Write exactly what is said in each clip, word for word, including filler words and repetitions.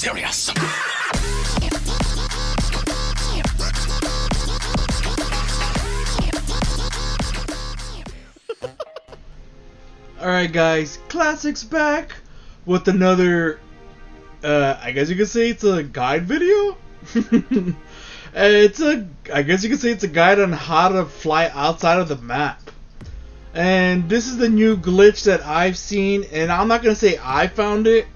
serious. Alright guys, Classic's back with another, uh, I guess you could say it's a guide video? it's a, I guess you could say it's a guide on how to fly outside of the map. And this is the new glitch that I've seen, and I'm not going to say I found it.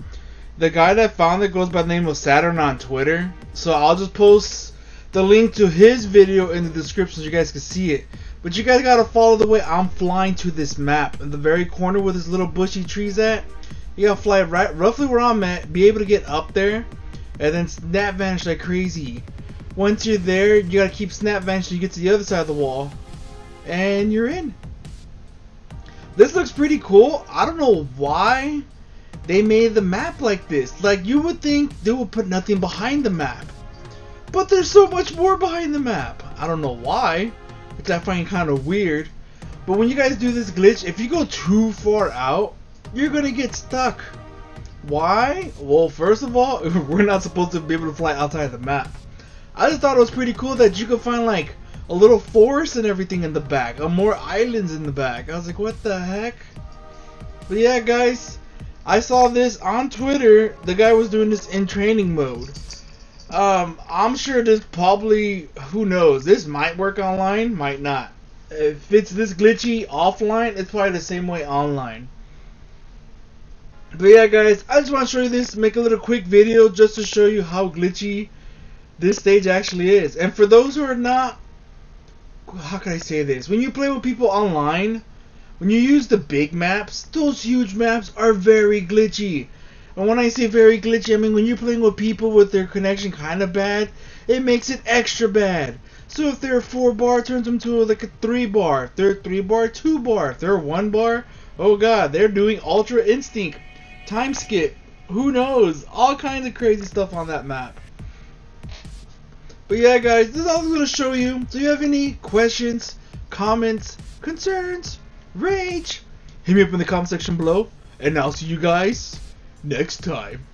The guy that found it goes by the name of Saturn on Twitter. So I'll just post the link to his video in the description so you guys can see it. But you guys gotta follow the way I'm flying to this map. In the very corner where this little bushy tree's at, you gotta fly right roughly where I'm at, be able to get up there, and then snap vanish like crazy. Once you're there, you gotta keep snap vanish till you get to the other side of the wall, and you're in. This looks pretty cool. I don't know why they made the map like this. Like, you would think they would put nothing behind the map, but there's so much more behind the map. I don't know why, which I find kind of weird. But when you guys do this glitch, if you go too far out, you're gonna get stuck. Why? Well, first of all, we're not supposed to be able to fly outside the map. I just thought it was pretty cool that you could find like a little forest and everything in the back, or more islands in the back. I was like, what the heck? But yeah guys, I saw this on Twitter. The guy was doing this in training mode. Um, I'm sure this probably, who knows, this might work online, might not. If it's this glitchy offline, it's probably the same way online. But yeah guys, I just want to show you this, make a little quick video just to show you how glitchy this stage actually is. And for those who are not, how can I say this, when you play with people online, when you use the big maps, those huge maps are very glitchy. And when I say very glitchy, I mean when you're playing with people with their connection kind of bad, it makes it extra bad. So if their four bar turns them to like a three bar, if they're three bar, two bar, if they're one bar, oh god, they're doing ultra instinct, time skip, who knows, all kinds of crazy stuff on that map. But yeah guys, this is all I'm going to show you. So if you have any questions, comments, concerns, rage, hit me up in the comment section below, and I'll see you guys next time.